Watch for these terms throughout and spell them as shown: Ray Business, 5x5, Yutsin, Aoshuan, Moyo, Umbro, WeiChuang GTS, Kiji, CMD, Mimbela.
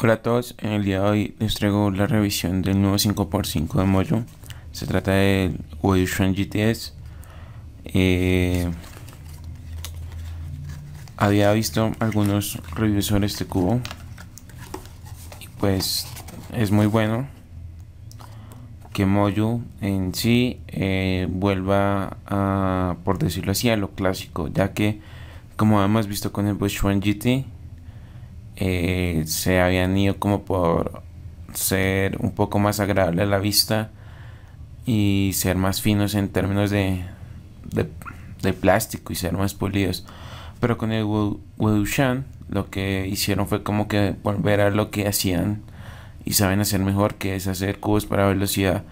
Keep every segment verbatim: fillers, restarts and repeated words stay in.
Hola a todos, en el día de hoy les traigo la revisión del nuevo cinco por cinco de Moyo. Se trata del WeiChuang G T S. eh, Había visto algunos reviews sobre este cubo y pues es muy bueno que Moyo en sí eh, vuelva a, por decirlo así, a lo clásico, ya que como hemos visto con el WeiChuang G T, Eh, se habían ido como por ser un poco más agradable a la vista y ser más finos en términos de, de, de plástico y ser más pulidos. Pero con el WeiChuang lo que hicieron fue como que volver a lo que hacían y saben hacer mejor, que es hacer cubos para velocidad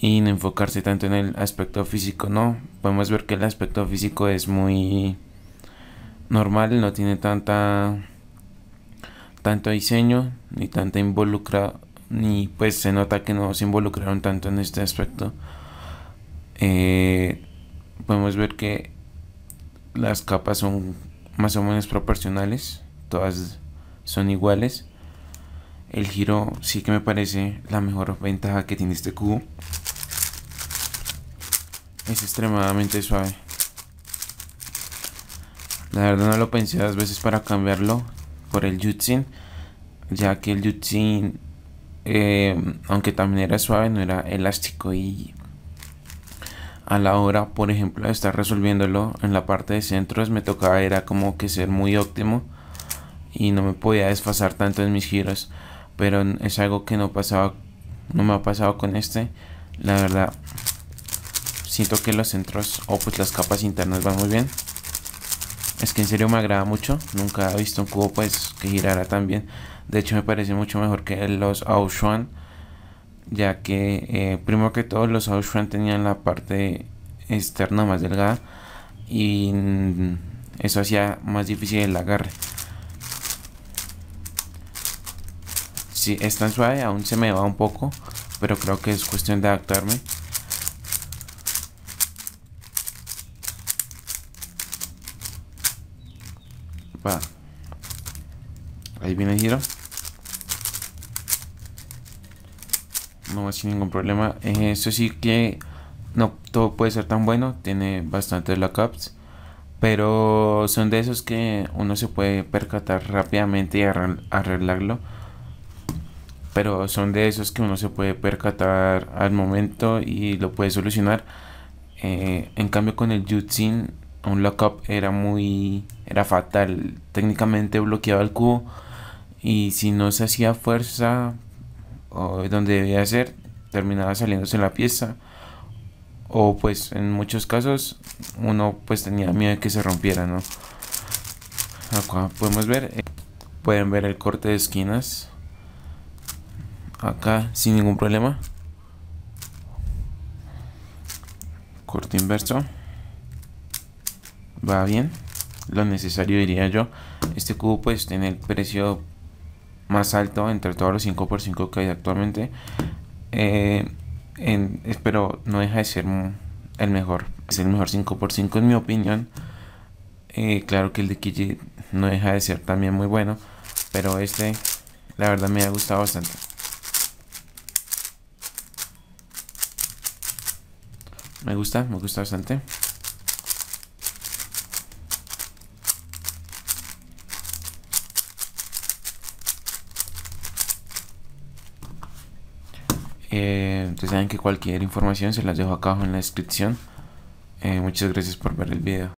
y no enfocarse tanto en el aspecto físico. No podemos ver que el aspecto físico es muy normal, no tiene tanta tanto diseño ni tanta involucrado, ni pues se nota que no se involucraron tanto en este aspecto. Eh, podemos ver que las capas son más o menos proporcionales, todas son iguales. El giro sí que me parece la mejor ventaja que tiene este cubo, es extremadamente suave. La verdad no lo pensé dos veces para cambiarlo por el Yutsin, ya que el Yutsin, eh, aunque también era suave, no era elástico, y a la hora, por ejemplo, de estar resolviéndolo en la parte de centros, me tocaba era como que ser muy óptimo y no me podía desfasar tanto en mis giros, pero es algo que no pasaba, no me ha pasado con este. La verdad siento que los centros o oh, pues las capas internas van muy bien. Es que en serio me agrada mucho, nunca he visto un cubo pues que girara tan bien. De hecho me parece mucho mejor que los Aoshuan, ya que eh, primero que todo los Aoshuan tenían la parte externa más delgada y eso hacía más difícil el agarre. Si sí, es tan suave, aún se me va un poco, pero creo que es cuestión de adaptarme. Va. Ahí viene el giro, no va sin ningún problema. Eh, eso sí que no todo puede ser tan bueno, tiene bastantes lockups, pero son de esos que uno se puede percatar rápidamente y arreglarlo, pero son de esos que uno se puede percatar al momento y lo puede solucionar. Eh, en cambio con el Yutsin, un lockup era muy era fatal, técnicamente bloqueaba el cubo y si no se hacía fuerza o donde debía ser, terminaba saliéndose la pieza, o pues en muchos casos uno pues tenía miedo de que se rompiera, ¿no? Acá podemos ver, eh, pueden ver el corte de esquinas acá sin ningún problema, corte inverso va bien, lo necesario diría yo. Este cubo pues tiene el precio más alto entre todos los cinco por cinco que hay actualmente, eh, en, pero no deja de ser el mejor, es el mejor cinco por cinco en mi opinión. Eh, claro que el de Kiji no deja de ser también muy bueno, pero este la verdad me ha gustado bastante. Me gusta, me gusta bastante. Eh, ustedes saben que cualquier información se las dejo acá abajo en la descripción. Eh, muchas gracias por ver el video.